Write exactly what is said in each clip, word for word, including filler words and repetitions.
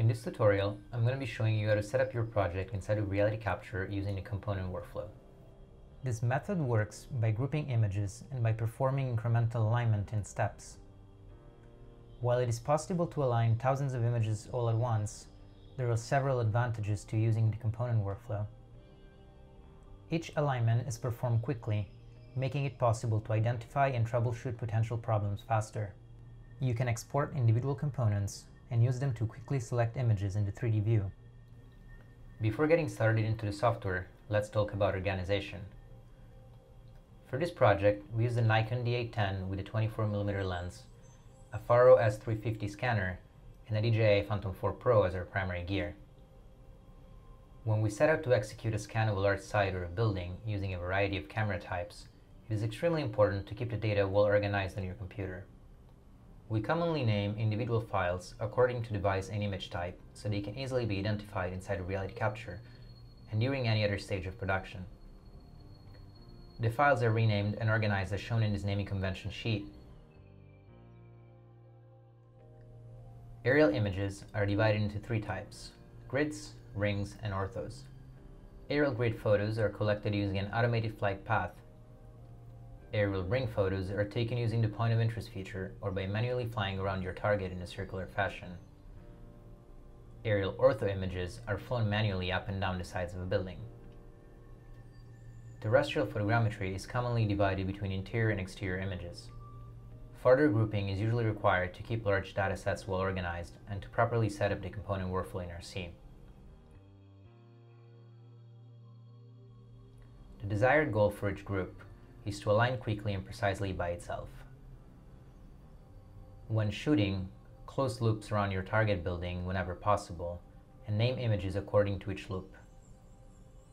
In this tutorial, I'm going to be showing you how to set up your project inside of RealityCapture using a component workflow. This method works by grouping images and by performing incremental alignment in steps. While it is possible to align thousands of images all at once, there are several advantages to using the component workflow. Each alignment is performed quickly, making it possible to identify and troubleshoot potential problems faster. You can export individual components and use them to quickly select images in the three D view. Before getting started into the software, let's talk about organization. For this project, we use a Nikon D eight ten with a twenty-four millimeter lens, a Faro S three fifty scanner, and a D J I Phantom four Pro as our primary gear. When we set out to execute a scan of a large site or a building using a variety of camera types, it is extremely important to keep the data well organized on your computer. We commonly name individual files according to device and image type so they can easily be identified inside of RealityCapture and during any other stage of production. The files are renamed and organized as shown in this naming convention sheet. Aerial images are divided into three types: grids, rings, and orthos. Aerial grid photos are collected using an automated flight path. Aerial ring photos are taken using the point of interest feature or by manually flying around your target in a circular fashion. Aerial ortho images are flown manually up and down the sides of a building. Terrestrial photogrammetry is commonly divided between interior and exterior images. Further grouping is usually required to keep large data sets well organized and to properly set up the component workflow in R C. The desired goal for each group is to align quickly and precisely by itself. When shooting, close loops around your target building whenever possible, and name images according to each loop.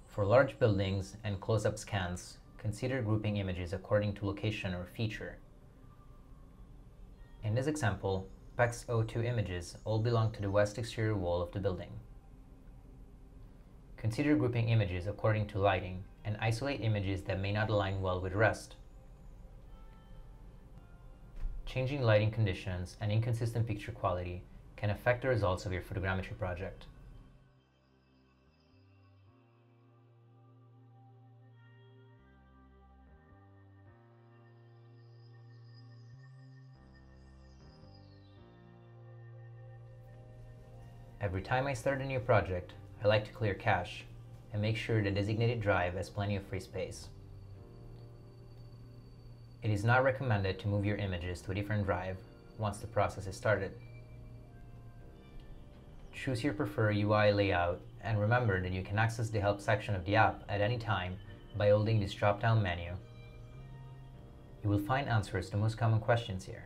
For large buildings and close-up scans, consider grouping images according to location or feature. In this example, P E X zero two images all belong to the west exterior wall of the building. Consider grouping images according to lighting and isolate images that may not align well with rest. Changing lighting conditions and inconsistent picture quality can affect the results of your photogrammetry project. Every time I start a new project, I like to clear cache and make sure the designated drive has plenty of free space. It is not recommended to move your images to a different drive once the process is started. Choose your preferred U I layout and remember that you can access the help section of the app at any time by holding this drop-down menu. You will find answers to most common questions here.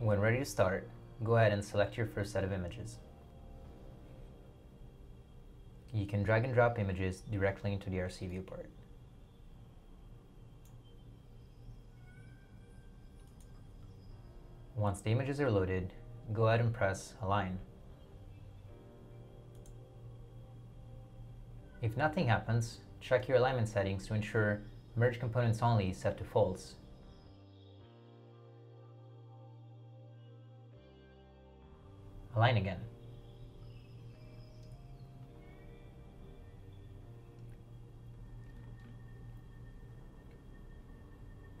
When ready to start, go ahead and select your first set of images. You can drag and drop images directly into the R C viewport. Once the images are loaded, go ahead and press Align. If nothing happens, check your alignment settings to ensure Merge Components Only is set to False. Align again.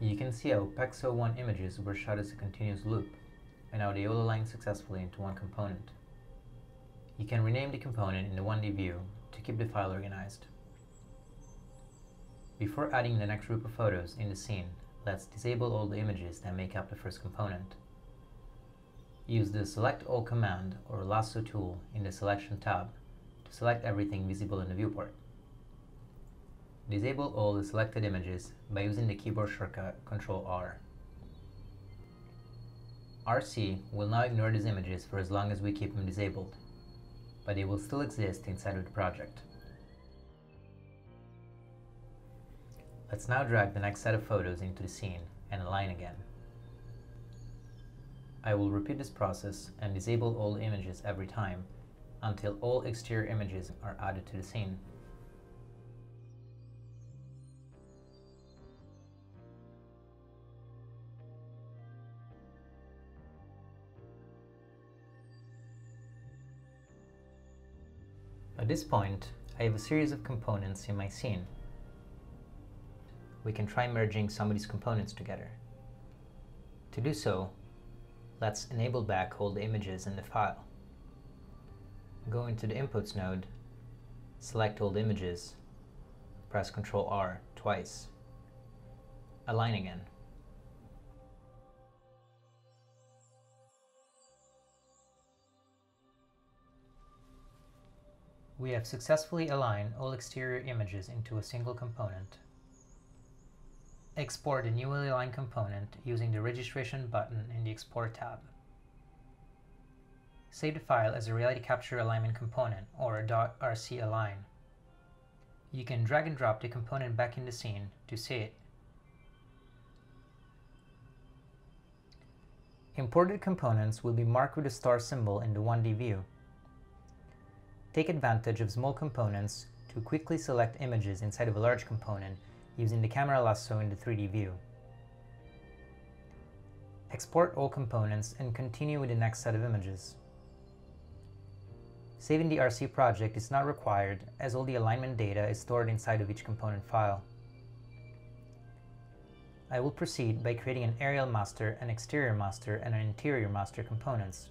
You can see how P E X zero one images were shot as a continuous loop and how they all align successfully into one component. You can rename the component in the one D view to keep the file organized. Before adding the next group of photos in the scene, let's disable all the images that make up the first component. Use the Select All command or Lasso tool in the Selection tab to select everything visible in the viewport. Disable all the selected images by using the keyboard shortcut control R. R C will now ignore these images for as long as we keep them disabled, but they will still exist inside of the project. Let's now drag the next set of photos into the scene and align again. I will repeat this process and disable all images every time until all exterior images are added to the scene. At this point, I have a series of components in my scene. We can try merging some of these components together. To do so, let's enable back all the images in the file. Go into the Inputs node, select all the images, press control R twice, align again. We have successfully aligned all exterior images into a single component. Export the newly aligned component using the registration button in the Export tab. Save the file as a RealityCapture alignment component or a .rcalign. You can drag and drop the component back in the scene to see it. Imported components will be marked with a star symbol in the one D view. Take advantage of small components to quickly select images inside of a large component using the camera lasso in the three D view. Export all components and continue with the next set of images. Saving the R C project is not required as all the alignment data is stored inside of each component file. I will proceed by creating an aerial master, an exterior master, and an interior master components.